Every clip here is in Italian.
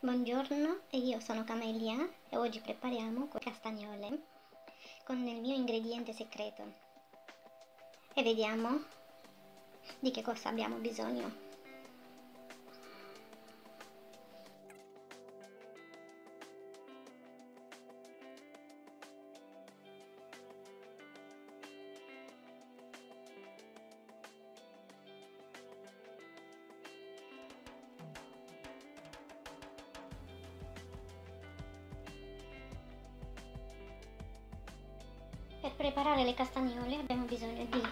Buongiorno, io sono Camelia e oggi prepariamo castagnole con il mio ingrediente segreto e vediamo di che cosa abbiamo bisogno. Per preparare le castagnole abbiamo bisogno di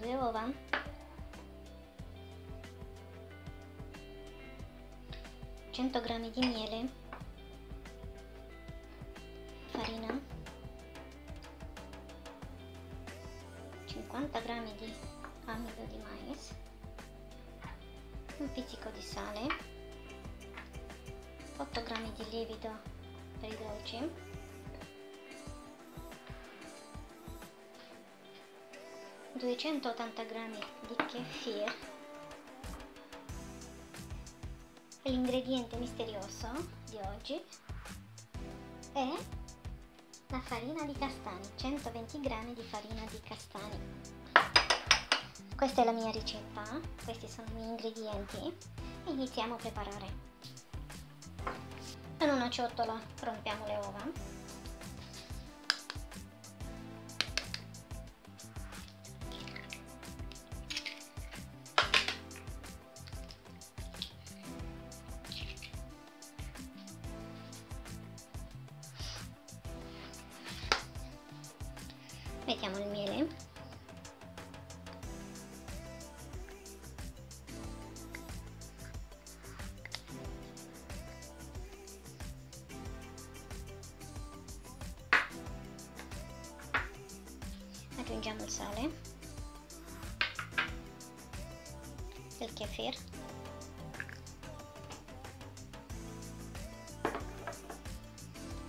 2 uova, 100 g di miele, farina, 50 g di amido di mais, un pizzico di sale, 8 g di lievito per i dolci, 280 g di kefir. L'ingrediente misterioso di oggi è la farina di castani, 120 g di farina di castani. Questa è la mia ricetta, questi sono i miei ingredienti e iniziamo a preparare. Con una ciotola rompiamo le uova. Mettiamo il miele, aggiungiamo il sale, il kefir,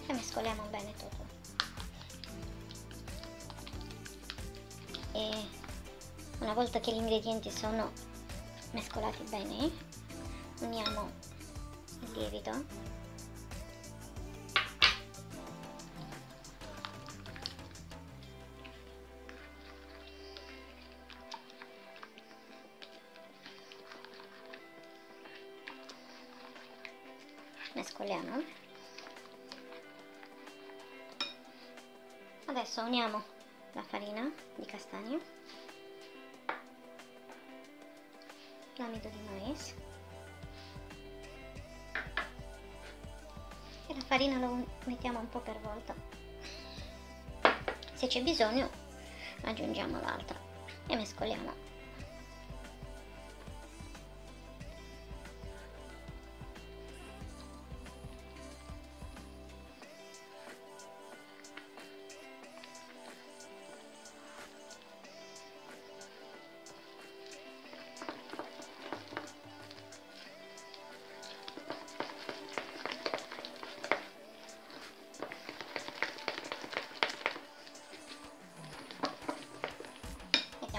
e mescoliamo bene tutto. E una volta che gli ingredienti sono mescolati bene, uniamo il lievito . Mescoliamo . Adesso uniamo la farina di castagno, l'amido di mais e la farina lo mettiamo un po' per volta. Se c'è bisogno aggiungiamo l'altra e mescoliamo.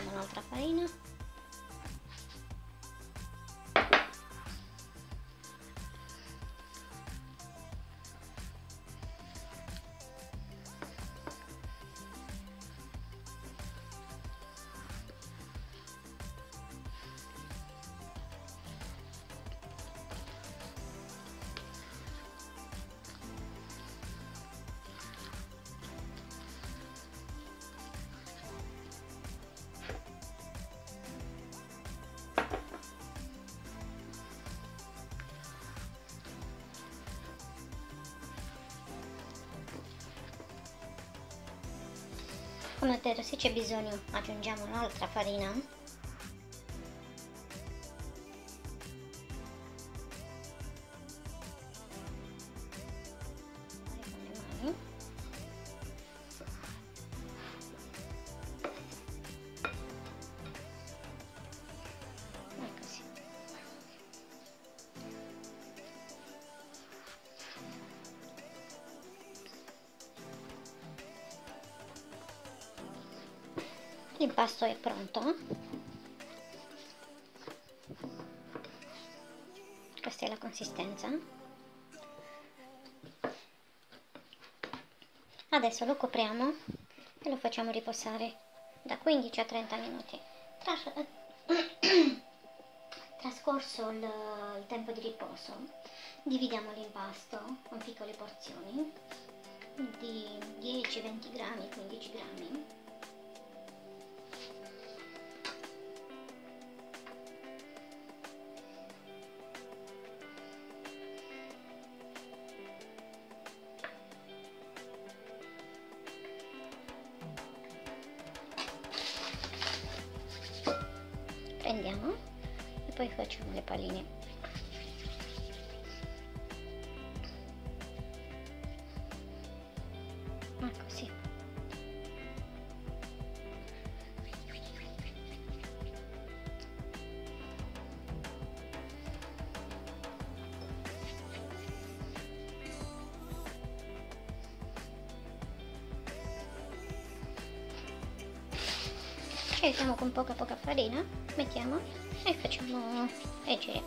Un'altra farina, come ho detto, se c'è bisogno aggiungiamo un'altra farina con le mani e così. L'impasto è pronto, questa è la consistenza. Adesso lo copriamo e lo facciamo riposare da 15 a 30 minuti. Trascorso il tempo di riposo, dividiamo l'impasto in piccole porzioni di 10, 20 grammi, 15 grammi. Prendiamo e poi facciamo le palline. Ma così. Scegliamo con poca farina, mettiamo e facciamo leggere.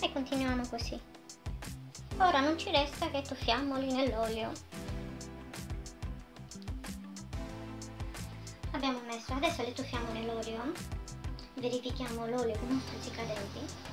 E continuiamo così. Ora non ci resta che tuffiamoli nell'olio. Abbiamo messo, adesso li tuffiamo nell'olio. Verifichiamo l'olio con un stuzzicadenti.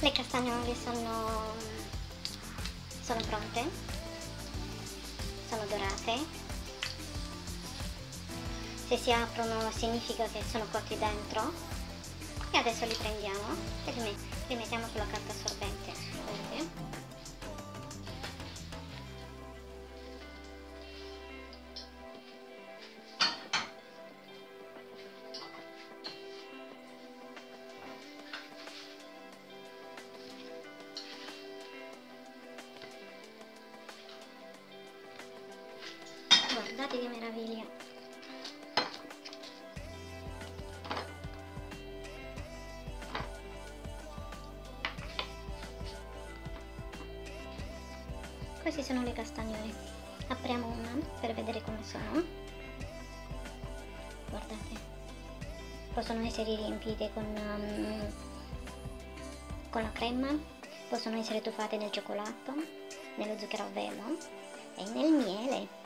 Le castagnole sono pronte, sono dorate. Se si aprono significa che sono cotti dentro. E adesso li prendiamo e li mettiamo sulla carta assorbente. Guardate che meraviglia! Queste sono le castagnole. Apriamo una per vedere come sono. Guardate, possono essere riempite con la crema, possono essere tuffate nel cioccolato, nello zucchero a velo e nel miele.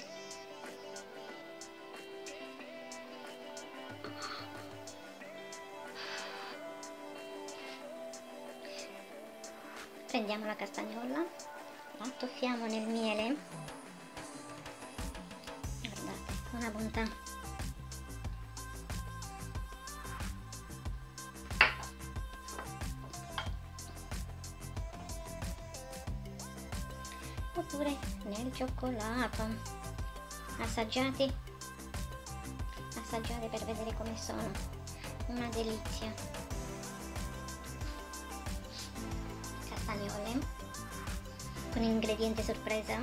Prendiamo la castagnola, la tuffiamo nel miele, guardate, una bontà! Oppure nel cioccolato, assaggiate per vedere come sono, una delizia! Con ingrediente sorpresa,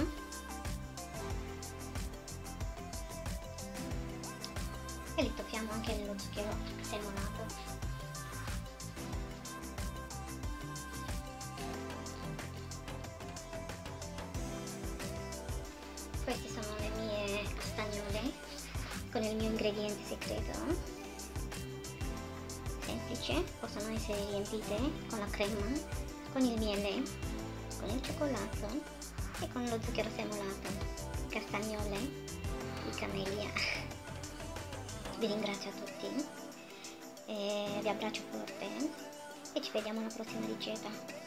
e li tuffiamo anche nello zucchero semolato. Queste sono le mie castagnole con il mio ingrediente segreto semplice. Possono essere riempite con la crema, con il miele, con il cioccolato e con lo zucchero semolato, castagnole di Camelia. Vi ringrazio a tutti, vi abbraccio forte e ci vediamo alla prossima ricetta.